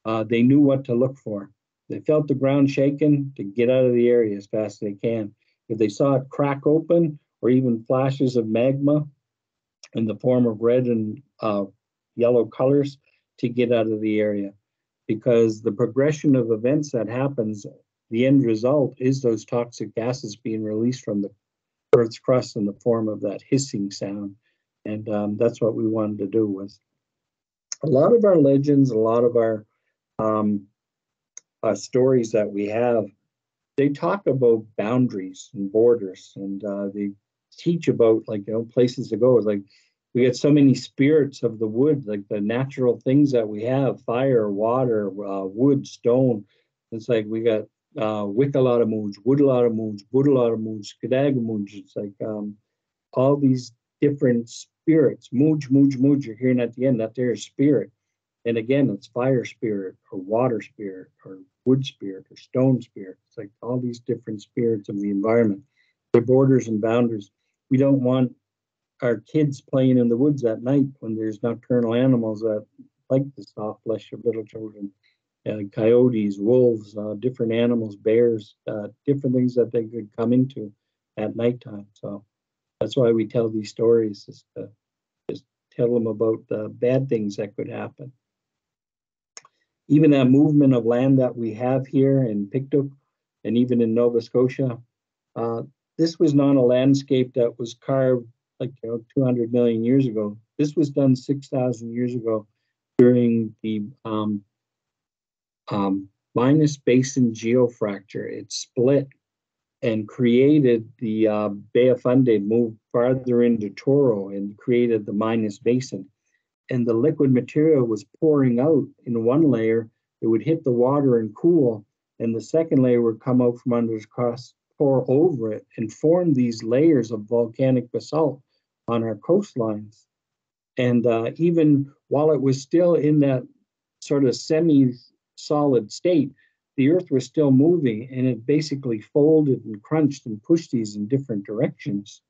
uh, they knew what to look for. They felt the ground shaking, to get out of the area as fast as they can. If they saw it crack open or even flashes of magma in the form of red and uh, yellow colors, to get out of the area. Because the progression of events that happens, the end result is those toxic gases being released from the Earth's crust in the form of that hissing sound. And um, that's what we wanted to do. Was a lot of our legends, a lot of our um, Uh, stories that we have, they talk about boundaries and borders, and uh, they teach about, like, you know, places to go. It's like we get so many spirits of the wood, like the natural things that we have: fire, water, uh, wood, stone. It's like we got uh, Wickalatamooge, Woodalatamooge, Boodalatamooge, Skadagamooge. It's like um, all these different spirits. Mooge, mooge, mooge. You're hearing at the end that there's spirit. And again, it's fire spirit or water spirit or wood spirit or stone spirit. It's like all these different spirits of the environment, their borders and boundaries. We don't want our kids playing in the woods at night when there's nocturnal animals that like the soft flesh of little children, uh, coyotes, wolves, uh, different animals, bears, uh, different things that they could come into. at nighttime. So that's why we tell these stories, is to just tell them about the bad things that could happen. Even that movement of land that we have here in Pictou and even in Nova Scotia, uh, this was not a landscape that was carved like, you know, two hundred million years ago. This was done six thousand years ago during the um, um, Minas Basin geofracture. It split and created the uh, Bay of Fundy, moved farther into Toro and created the Minas Basin. And the liquid material was pouring out in one layer. It would hit the water and cool, and the second layer would come out from under the crust, pour over it, and form these layers of volcanic basalt on our coastlines. And uh, even while it was still in that sort of semi-solid state, the earth was still moving, and it basically folded and crunched and pushed these in different directions.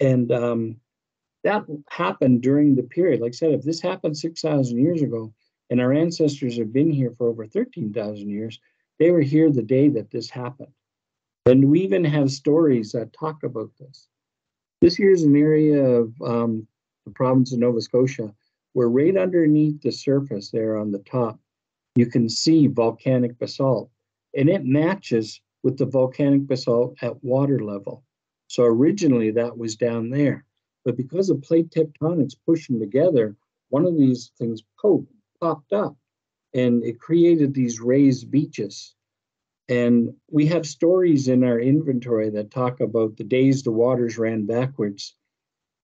And um, that happened during the period. Like I said, if this happened six thousand years ago, and our ancestors have been here for over thirteen thousand years, they were here the day that this happened. And we even have stories that talk about this. This here's an area of um, the province of Nova Scotia, where right underneath the surface there on the top, you can see volcanic basalt, and it matches with the volcanic basalt at water level. So originally that was down there. But because of plate tectonics pushing together, one of these things poked, popped up, and it created these raised beaches. And we have stories in our inventory that talk about the days the waters ran backwards.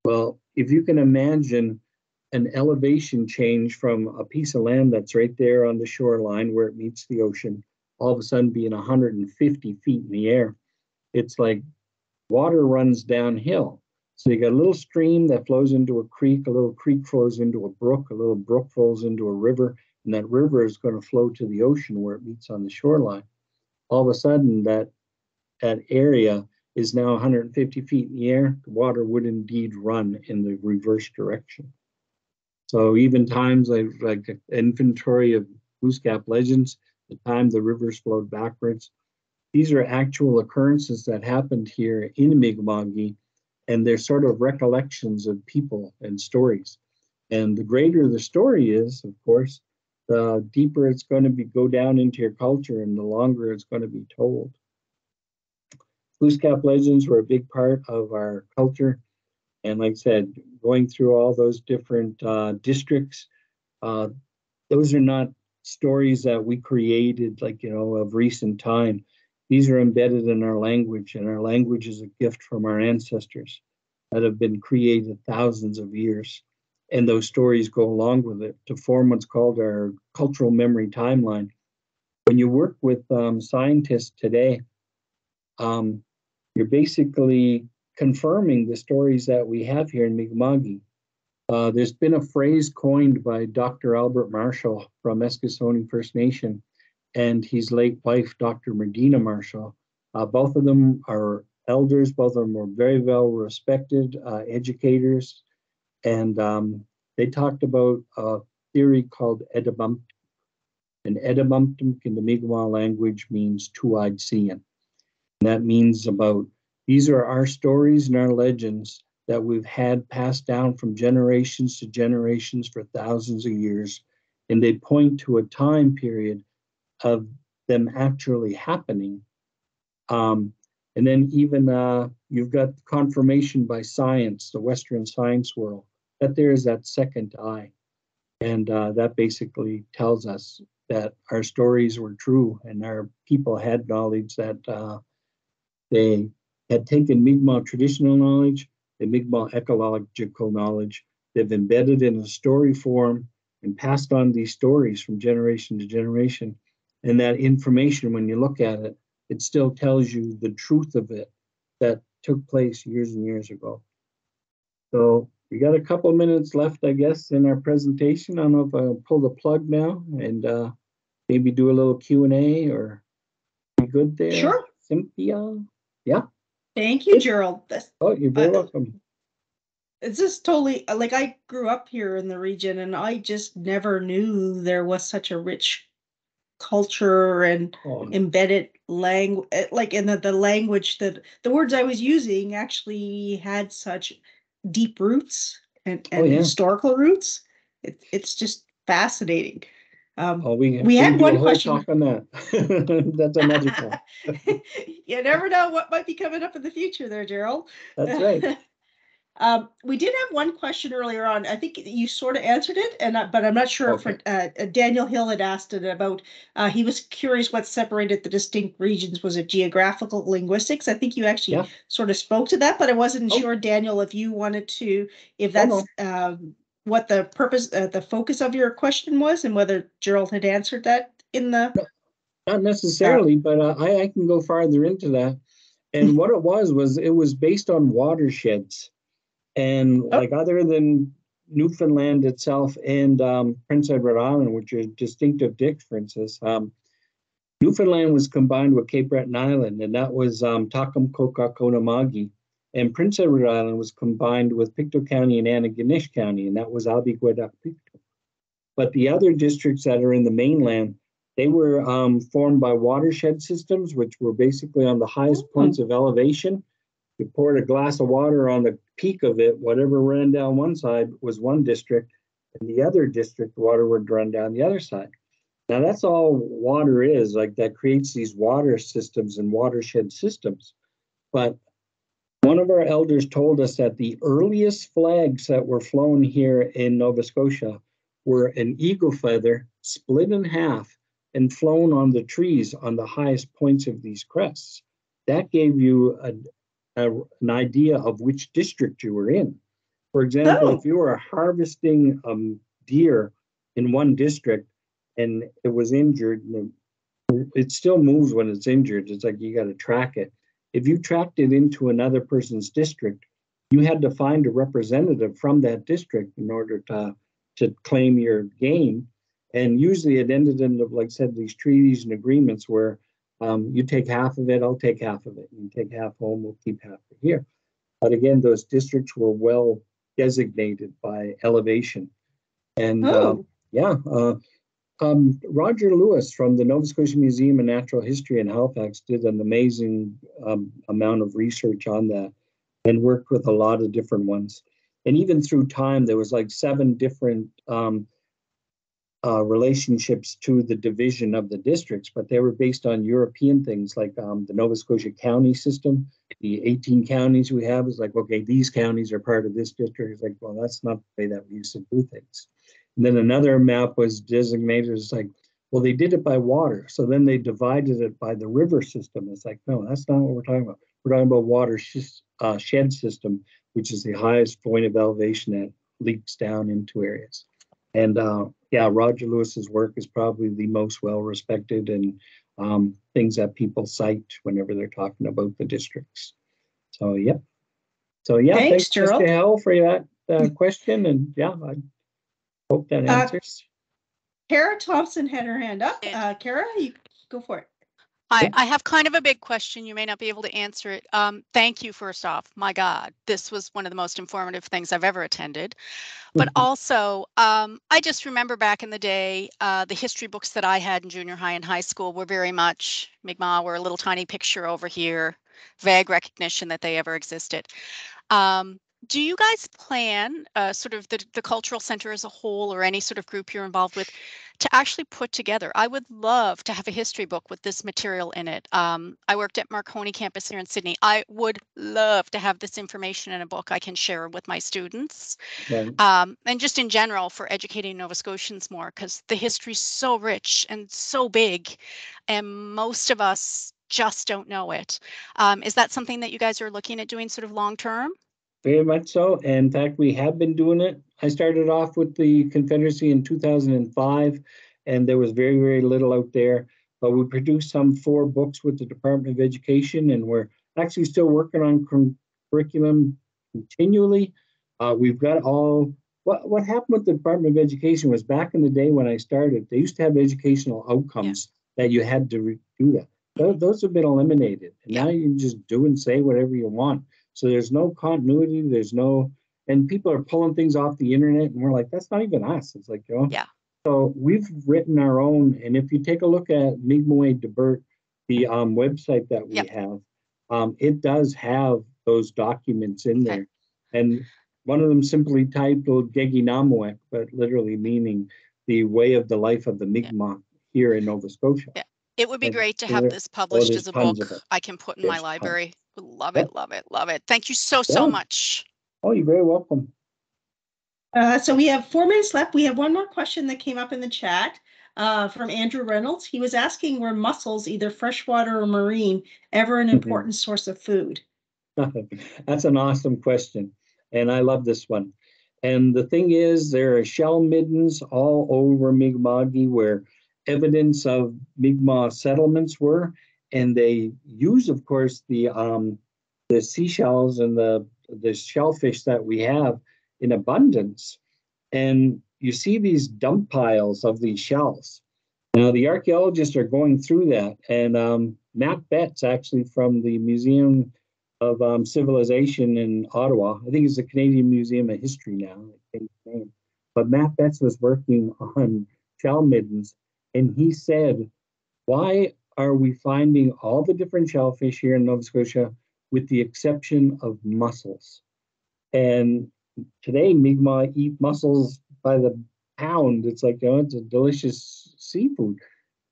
Well, if you can imagine an elevation change from a piece of land that's right there on the shoreline where it meets the ocean, all of a sudden being one hundred fifty feet in the air, it's like water runs downhill. So you got a little stream that flows into a creek, a little creek flows into a brook, a little brook flows into a river, and that river is going to flow to the ocean where it meets on the shoreline. All of a sudden, that, that area is now one hundred fifty feet in the air. The water would indeed run in the reverse direction. So even times like, like an inventory of Glooskap legends, the time the rivers flowed backwards, these are actual occurrences that happened here in Mi'kma'ki. And they're sort of recollections of people and stories. And the greater the story is, of course, the deeper it's going to be, go down into your culture, and the longer it's going to be told. Glooskap legends were a big part of our culture. And like I said, going through all those different uh, districts, uh, those are not stories that we created, like, you know, of recent time. These are embedded in our language, and our language is a gift from our ancestors that have been created thousands of years. And those stories go along with it to form what's called our cultural memory timeline. When you work with um, scientists today, um, you're basically confirming the stories that we have here in Mi'kma'ki. Uh, there's been a phrase coined by Doctor Albert Marshall from Eskikewa'kik First Nation, and his late wife, Doctor Medina Marshall. Uh, both of them are elders. Both of them were very well respected uh, educators. And um, they talked about a theory called Etuaptmumk. And Etuaptmumk in the Mi'kmaq language means two-eyed seeing. And that means about, these are our stories and our legends that we've had passed down from generations to generations for thousands of years. And they point to a time period of them actually happening. Um, and then even uh, you've got confirmation by science, the Western science world, that there is that second eye. And uh, that basically tells us that our stories were true and our people had knowledge that uh, they had taken Mi'kmaq traditional knowledge, the Mi'kmaq ecological knowledge, they've embedded in a story form and passed on these stories from generation to generation. And that information, when you look at it, it still tells you the truth of it that took place years and years ago. So we got a couple minutes left, I guess, in our presentation. I don't know if I'll pull the plug now and uh, maybe do a little Q and A or be good there. Sure. Cynthia? Yeah. Thank you, Gerald. That's, oh, you're very uh, welcome. It's just totally, like, I grew up here in the region, and I just never knew there was such a rich culture and oh. embedded language, like in the, the language that the words I was using actually had such deep roots and, and oh, yeah. historical roots. It, it's just fascinating. Um, oh, we, we had one question talk on that. That's another one. You never know what might be coming up in the future there, Gerald. That's right. Um, we did have one question earlier on. I think you sort of answered it, and I, but I'm not sure okay. if uh, Daniel Hill had asked it about, uh, he was curious what separated the distinct regions. Was it geographical linguistics? I think you actually yeah. sort of spoke to that, but I wasn't oh. sure, Daniel, if you wanted to, if that's um, what the purpose, uh, the focus of your question was, and whether Gerald had answered that in the... Not necessarily, uh, but uh, I, I can go farther into that. And what it was, was it was based on watersheds. And like other than Newfoundland itself and um, Prince Edward Island, which are distinctive differences, um, Newfoundland was combined with Cape Breton Island, and that was um, Taqamkuk, Unama'ki, and Prince Edward Island was combined with Pictou County and Antigonish County, and that was Abigwedak Pictou. But the other districts that are in the mainland, they were um, formed by watershed systems, which were basically on the highest points of elevation. You poured a glass of water on the peak of it, whatever ran down one side was one district, and the other district water would run down the other side. Now that's all water is, like that creates these water systems and watershed systems. But one of our elders told us that the earliest flags that were flown here in Nova Scotia were an eagle feather split in half and flown on the trees on the highest points of these crests. That gave you a Uh, an idea of which district you were in. For example, oh. if you were harvesting um, deer in one district and it was injured, it still moves when it's injured. It's like you got to track it. If you tracked it into another person's district, you had to find a representative from that district in order to, to claim your game. And usually it ended in, like I said, these treaties and agreements where Um, you take half of it, I'll take half of it. You take half home, we'll keep half for here. But again, those districts were well designated by elevation. And oh. um, yeah, uh, um, Roger Lewis from the Nova Scotia Museum of Natural History in Halifax did an amazing um, amount of research on that and worked with a lot of different ones. And even through time, there was like seven different um, Uh, relationships to the division of the districts, but they were based on European things like um, the Nova Scotia county system. The eighteen counties we have is like, okay, these counties are part of this district. It's like, well, that's not the way that we used to do things. And then another map was designated as like, well, they did it by water. So then they divided it by the river system. It's like, no, that's not what we're talking about. We're talking about water sh uh, shed system, which is the highest point of elevation that leaks down into areas. And uh, yeah, Roger Lewis's work is probably the most well-respected and um, things that people cite whenever they're talking about the districts. So, yeah. So, yeah, thanks, thanks Mister Hell for that uh, question. And yeah, I hope that answers. Uh, Kara Thompson had her hand up. Uh, Kara, you go for it. Hi, I have kind of a big question. You may not be able to answer it. Um, thank you, first off. My God, this was one of the most informative things I've ever attended. But also, um, I just remember back in the day, uh, the history books that I had in junior high and high school were very much Mi'kmaq, were a little tiny picture over here, vague recognition that they ever existed. Um, do you guys plan, uh, sort of the, the cultural center as a whole or any sort of group you're involved with, to actually put together? I would love to have a history book with this material in it. Um, I worked at Marconi campus here in Sydney. I would love to have this information in a book I can share with my students. Right. Um, and just in general for educating Nova Scotians more, because the history is so rich and so big and most of us just don't know it. Um, is that something that you guys are looking at doing sort of long term? Very much so. And in fact, we have been doing it. I started off with the Confederacy in two thousand five, and there was very, very little out there. But we produced some four books with the Department of Education, and we're actually still working on curriculum continually. Uh, we've got all, what, what happened with the Department of Education was back in the day when I started, they used to have educational outcomes yeah. that you had to do that. Those, those have been eliminated. And yeah. now you can just do and say whatever you want. So there's no continuity, there's no, and people are pulling things off the internet, and we're like, that's not even us. It's like, you know, yeah. So we've written our own, and if you take a look at Mi'kmawey Debert, the um, website that we yep. have, um, it does have those documents in okay. there. And one of them simply titled Geginamawek, but literally meaning the way of the life of the Mi'kmaq yeah. here in Nova Scotia. Yeah. It would be and great to have there, this published well, as a book I can put in there's my library. Tons. Love it, love it, love it. Thank you so, so yeah. much. Oh, you're very welcome. Uh, so we have four minutes left. We have one more question that came up in the chat uh, from Andrew Reynolds. He was asking, were mussels, either freshwater or marine, ever an important mm-hmm. source of food? That's an awesome question. And I love this one. And the thing is, there are shell middens all over Mi'kma'ki where evidence of Mi'kmaq settlements were. And they use, of course, the um, the seashells and the, the shellfish that we have in abundance. And you see these dump piles of these shells. Now, the archaeologists are going through that. And um, Matt Betts, actually, from the Museum of um, Civilization in Ottawa, I think it's the Canadian Museum of History now, I think his name. But Matt Betts was working on shell middens, and he said, why are we finding all the different shellfish here in Nova Scotia with the exception of mussels? And today, Mi'kmaq eat mussels by the pound. It's like, you know, it's a delicious seafood.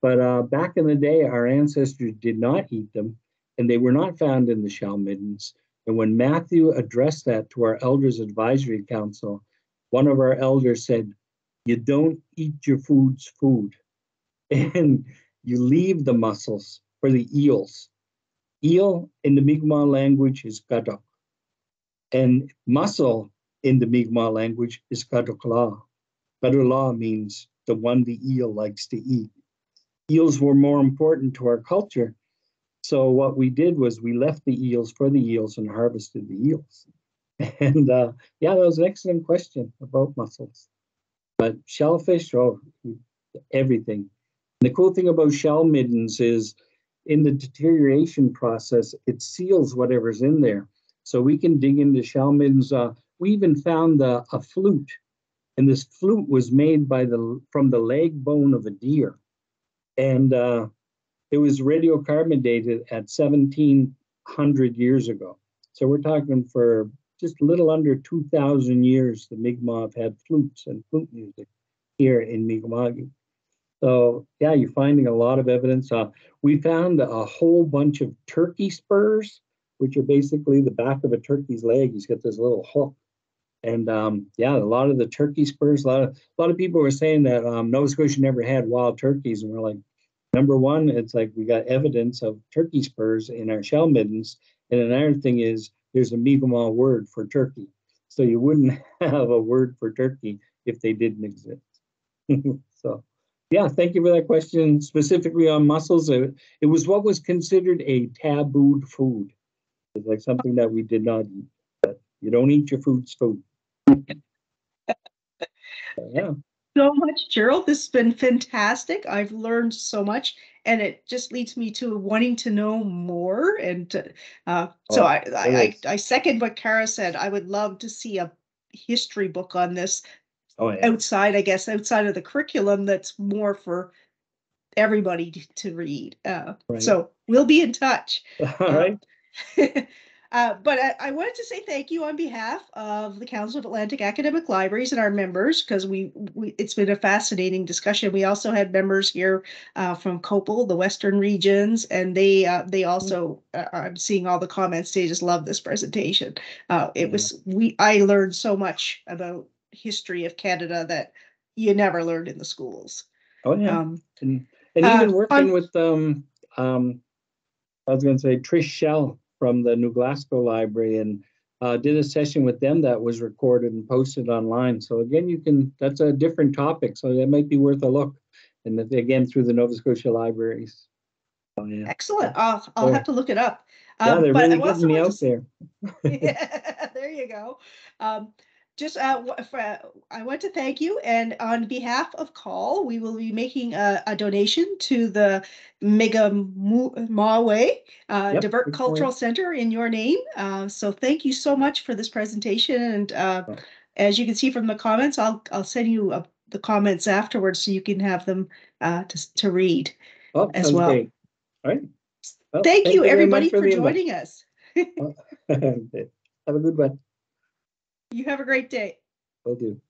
But uh, back in the day, our ancestors did not eat them, and they were not found in the shell middens. And when Matthew addressed that to our Elders Advisory Council, one of our elders said, you don't eat your food's food, and you leave the mussels for the eels. Eel in the Mi'kmaq language is gadok, and mussel in the Mi'kmaq language is kadukla. Kadukla means the one the eel likes to eat. Eels were more important to our culture. So what we did was we left the eels for the eels and harvested the eels. And uh, yeah, that was an excellent question about mussels. But shellfish, oh, everything. And the cool thing about shell middens is in the deterioration process, it seals whatever's in there. So we can dig into shell middens. Uh, we even found a, a flute, and this flute was made by the from the leg bone of a deer. And uh, It was radiocarbon dated at seventeen hundred years ago. So we're talking for just a little under two thousand years, the Mi'kmaq have had flutes and flute music here in Mi'kma'ki. So yeah, you're finding a lot of evidence. Uh, we found a whole bunch of turkey spurs, which are basically the back of a turkey's leg. He's got this little hook. And um, yeah, a lot of the turkey spurs, a lot of, a lot of people were saying that um, Nova Scotia never had wild turkeys, and we're like, number one, it's like we got evidence of turkey spurs in our shell middens. And another thing is there's a Mi'kmaq word for turkey. So you wouldn't have a word for turkey if they didn't exist. So, yeah, thank you for that question. Specifically on mussels, it, it was what was considered a tabooed food. It's like something that we did not eat. But you don't eat your food's food. Yeah. So much, Gerald. This has been fantastic. I've learned so much, and it just leads me to wanting to know more. And uh, oh, so I, I, I second what Kara said. I would love to see a history book on this oh, yeah. outside, I guess, outside of the curriculum that's more for everybody to read. Uh, right. So we'll be in touch. All right. Uh, but I, I wanted to say thank you on behalf of the Council of Atlantic Academic Libraries and our members, because we, we it's been a fascinating discussion. We also had members here uh, from COPAL, the Western regions, and they uh, they also uh, I'm seeing all the comments. They just love this presentation. Uh, it yeah. was we I learned so much about history of Canada that you never learned in the schools. Oh yeah, um, and, and even uh, working on, with um um I was going to say Trish Shell from the New Glasgow Library, and uh, did a session with them that was recorded and posted online. So again, you can, that's a different topic. So that might be worth a look. And again, through the Nova Scotia Libraries. Oh, yeah. Excellent. I'll, I'll oh. have to look it up. Um, yeah, they're but really getting me out to... there. Yeah, there you go. Um, Just, uh, for, I want to thank you, and on behalf of CAAL, we will be making a, a donation to the Mi'kmawey uh, yep, Debert Cultural Centre in your name. Uh, so thank you so much for this presentation, and uh, oh. as you can see from the comments, I'll I'll send you a the comments afterwards, so you can have them uh, to, to read oh, as well. Great. All right. Well, thank, thank you, you everybody, for, for joining invite. us. Have a good one. You have a great day. Will do.